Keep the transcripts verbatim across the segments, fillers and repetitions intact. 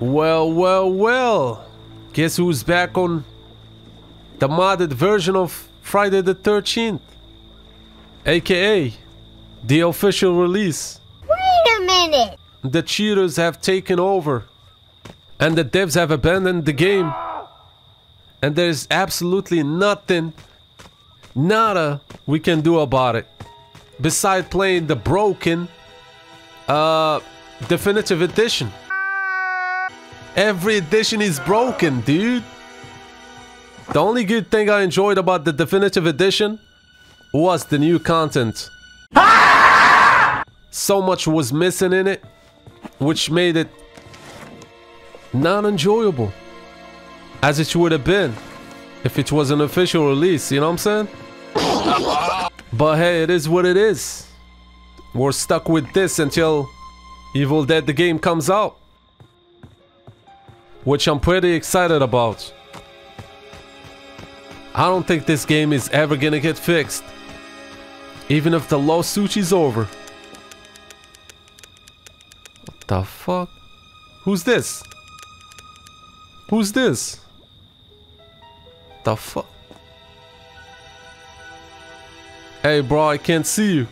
Well, well, well. Guess who's back on the modded version of Friday the thirteenth? A K A the official release. Wait a minute. The cheaters have taken over. And the devs have abandoned the game. And there's absolutely nothing, nada, we can do about it. Besides playing the broken uh, Definitive Edition. Every edition is broken, dude. The only good thing I enjoyed about the Definitive Edition was the new content. Ah! So much was missing in it, which made it not enjoyable as it would have been if it was an official release, you know what I'm saying? But hey, it is what it is. We're stuck with this until Evil Dead the game comes out, which I'm pretty excited about. I don't think this game is ever gonna get fixed, even if the lawsuit is over. What the fuck? Who's this? Who's this? The fuck? Hey bro, I can't see you.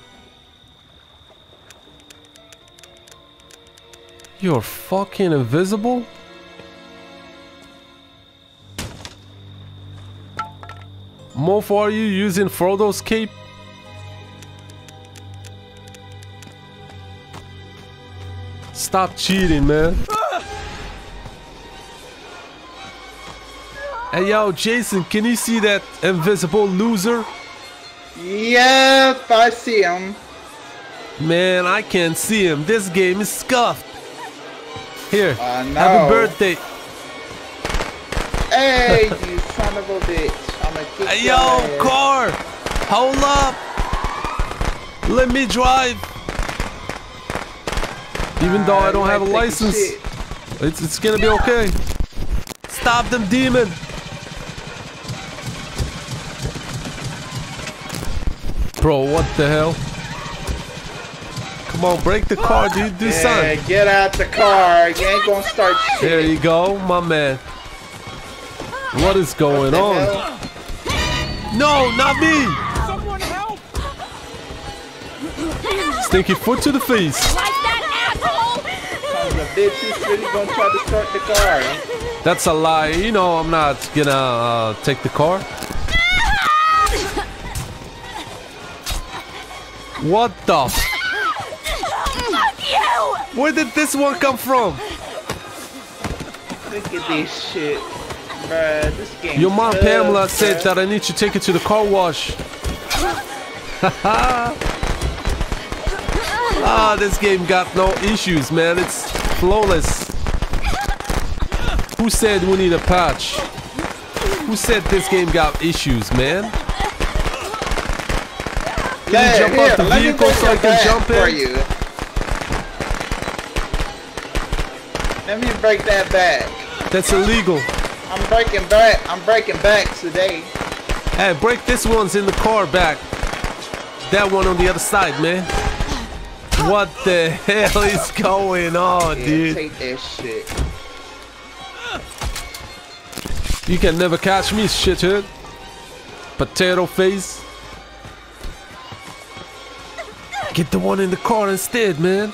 You're fucking invisible? Mofo, are you using Frodo's cape? Stop cheating, man. Hey yo, Jason, can you see that invisible loser? Yep, I see him. Man, I can't see him. This game is scuffed. Here, uh, no. Happy birthday. Hey, you son of a bitch. I'm gonna kick hey, your ass. Yo, car, hold up. Let me drive. Even though uh, I don't have a license, it's, it's gonna be okay. Stop them, demon. Bro, what the hell? Come on, break the car, dude. Do something. Yeah, get out the car. You ain't gonna start shit. There you go, my man. What is going on? No, not me. Someone help. Stinky foot to the face. Like that asshole. Son of a bitch, he's really gonna try to start the car. That's a lie. You know I'm not gonna uh, take the car. What the fuck you! Where did this one come from? Look at this shit. Bruh, this game. Your mom, Pamela, said that I need to take it to the car wash. Haha. Ah, this game got no issues, man. It's flawless. Who said we need a patch? Who said this game got issues, man? Can you jump off the vehicle so I can jump in? For you. Let me break that back. That's illegal. I'm breaking back. I'm breaking back today. Hey, break this one's in the car back. That one on the other side, man. What the hell is going on, yeah, dude? Take that shit. You can never catch me, shithead. Potato face. Get the one in the car instead, man.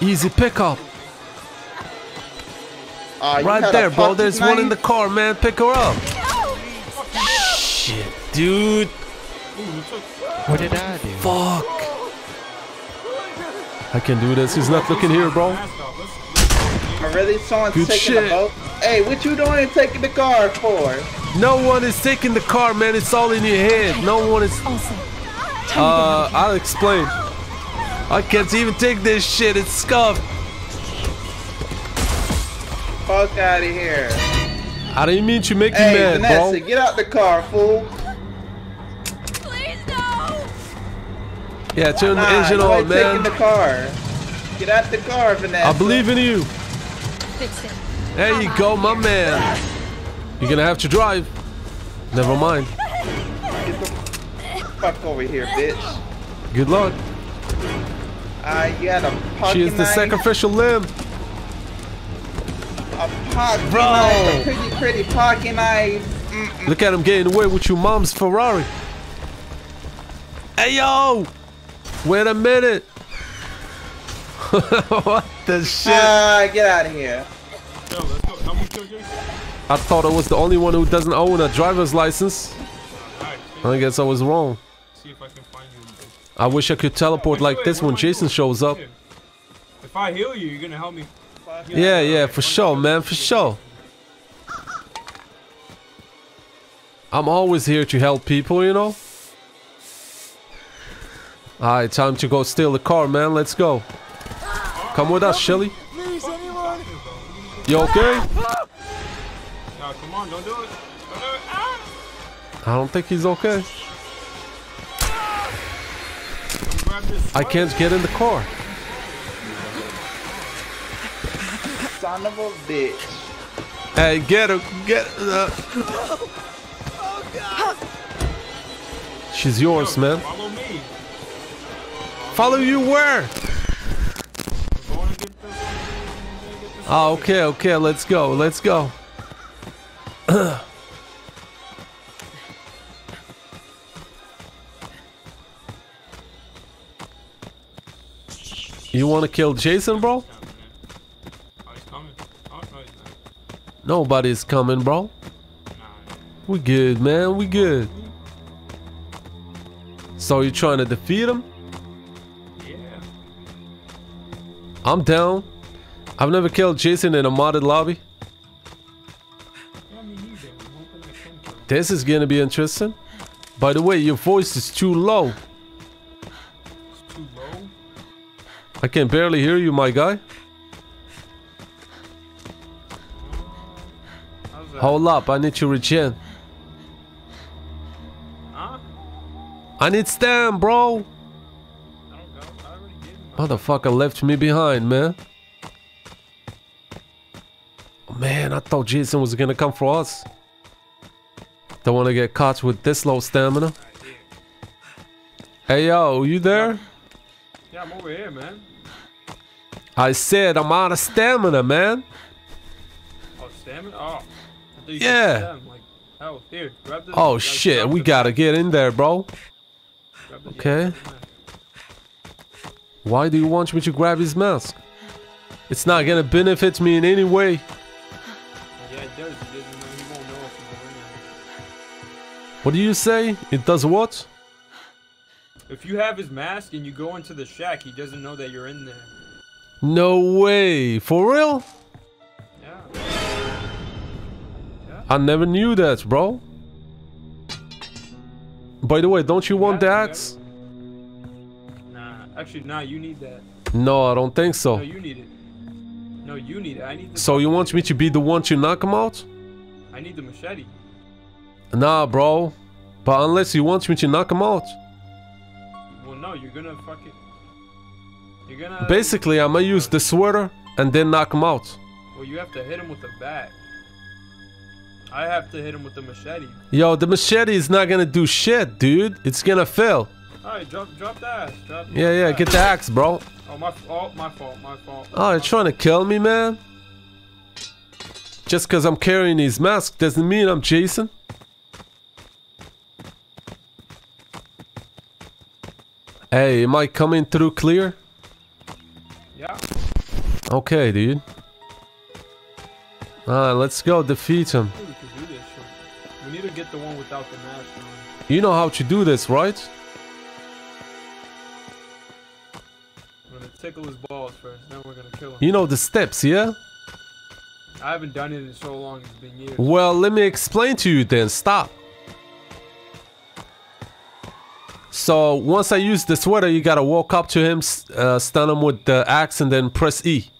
Easy pickup. Uh, right there, bro. There's one in the car, man. Pick her up. Shit, dude. What did I do? Fuck. I can do this. He's not looking here, bro. I really saw him taking the boat. Hey, what you doing taking the car for? No one is taking the car, man. It's all in your head. No one is... Uh, I'll explain. I can't even take this shit, it's scuffed. Fuck out of here. I didn't mean to make hey, you mad, Vanessa, bro. Get out the car, fool. Please no. Yeah, turn nah, the engine on, man. In the car. Get out the car, Vanessa. I believe in you. Fix it. There Come you go, my here. man. You're gonna have to drive. Never mind. Get the fuck over here, bitch. Good luck. Uh, you had a she is the knife. Sacrificial limb. a parking Bro. Light, a pretty, pretty parking light. Mm -mm. Look at him getting away with your mom's Ferrari. Hey, yo! Wait a minute. What the shit? Uh, get out of here. Yo, let's go. How much do you get? I thought I was the only one who doesn't own a driver's license. I guess I was wrong. See if I can find you. I wish I could teleport yeah, like wait, this when Jason doing? shows up. If I heal you, you're gonna help me. Yeah, yeah, for sure, man, for sure. I'm always here to help people, you know? Alright, time to go steal the car, man. Let's go. Come with us, Shelly. You okay? Come on, don't do it. I don't think he's okay. I can't get in the car. Son of a bitch. Hey, get her, get her. Oh, God. She's yours, Yo, man. Follow me. Follow you where? Oh, okay, okay, let's go, let's go. You want to kill Jason, bro? Oh, he's coming. Oh, no, he's not. Nobody's coming, bro. Nah. We good, man. We good. So you trying to defeat him? Yeah. I'm down. I've never killed Jason in a modded lobby. Yeah, me neither. This is gonna be interesting. By the way, your voice is too low. I can barely hear you, my guy. Hold up, I need to regen. Huh? I need stam, bro. I don't know. I already gave him my motherfucker left me behind, man. Man, I thought Jason was gonna come for us. Don't want to get caught with this low stamina. Hey, yo, you there? Yeah, I'm over here, man. I said I'm out of stamina, man. Oh, stamina? Oh. Yeah. Like, oh, here, grab this. Oh, like, shit. We gotta get in there, bro. Okay. Why do you want me to grab his mask? It's not gonna benefit me in any way. Yeah, it does. It doesn't, you won't know if you go in there. What do you say? It does what? If you have his mask and you go into the shack, he doesn't know that you're in there. No way. For real? Yeah. yeah. I never knew that, bro. By the way, don't you want yeah, the axe? Nah, actually, nah, you need that. No, I don't think so. No, you need it. No, you need it. I need the so machete. You want me to be the one to knock him out? I need the machete. Nah, bro. But unless you want me to knock him out. No, you're gonna fucking. You're gonna. Basically, I'm gonna use the sweater and then knock him out. Well, you have to hit him with a bat. I have to hit him with the machete. Yo, the machete is not gonna do shit, dude. It's gonna fail. Alright, drop, drop the axe. Drop, yeah, drop yeah, the get axe. the axe, bro. Oh, my fault, my fault, my fault. Oh, you're trying to kill me, man. Just because I'm carrying his mask doesn't mean I'm Jason. Hey, am I coming through clear? Yeah. Okay, dude. Alright, let's go defeat him. We can do this. We need to get the one without the mask on. You know how to do this, right? We're gonna tickle his balls first, then we're gonna kill him. You know the steps, yeah? I haven't done it in so long, it's been years. Well, let me explain to you then. Stop. So once I use the sweater, you gotta walk up to him, uh, stun him with the axe, and then press E.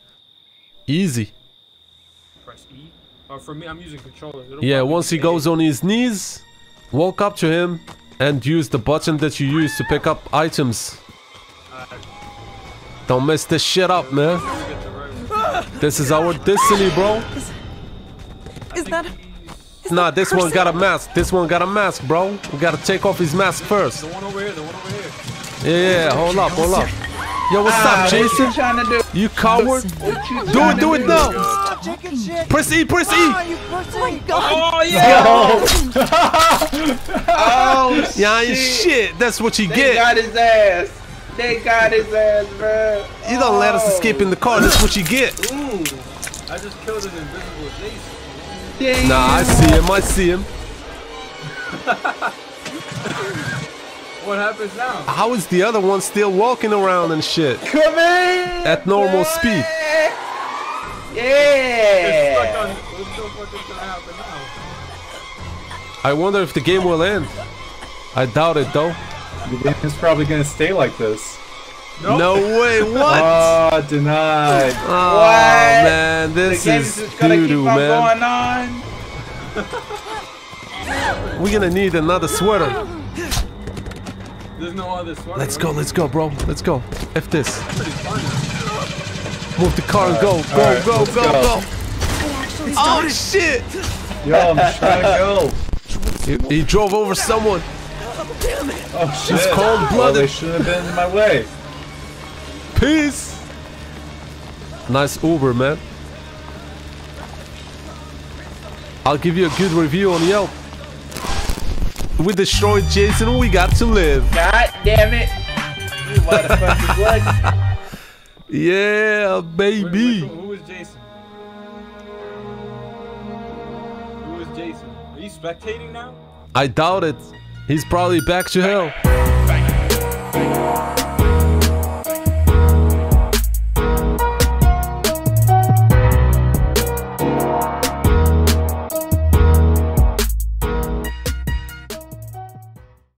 Easy. Press E? Oh, for me, I'm using controller. Yeah, once he goes on his knees, walk up to him and use the button that you use to pick up items. Uh, Don't mess this shit up, man. This is our destiny, bro. Is, is that... Nah, this one got a mask. This one got a mask, bro. We gotta take off his mask first. The one over here, the one over here. Yeah, yeah, hold up, hold up. Yo, what's uh, up, Jason? What you trying to do? You coward. You do it, do it now. Oh, press E, press E. Oh, you press oh my God. Oh, yeah. Yo. Oh, yeah, shit. shit. That's what you they get. They got his ass. They got his ass, bro. You don't oh. let us escape in the car. That's what you get. Ooh. I just killed an invisible Jason. Nah, I see him. I see him. What happens now? How is the other one still walking around and shit? Come in! At normal yeah. speed. Yeah! It's stuck on, what's the fuck is gonna happen now? I wonder if the game will end. I doubt it though. The game is probably gonna stay like this. Nope. No way, what? Oh, denied. Oh, what? Man, this the game is, is just gonna keep on going on. We're gonna need another sweater. There's no other sweater. Let's go, let's go, bro. Let's go. F this. Move the car and go. Go, right, go, go, go, go. Oh, shit. Yo, I'm trying to go. He, he drove over someone. Oh, damn it. Oh, shit. He's cold-blooded. Well, they should have been in my way. Peace. Nice Uber, man. I'll give you a good review on Yelp. We destroyed Jason, we got to live. God damn it. You motherfucking blood. Yeah, baby. Wait, wait, who was Jason? Who was Jason? Are you spectating now? I doubt it. He's probably back to hell.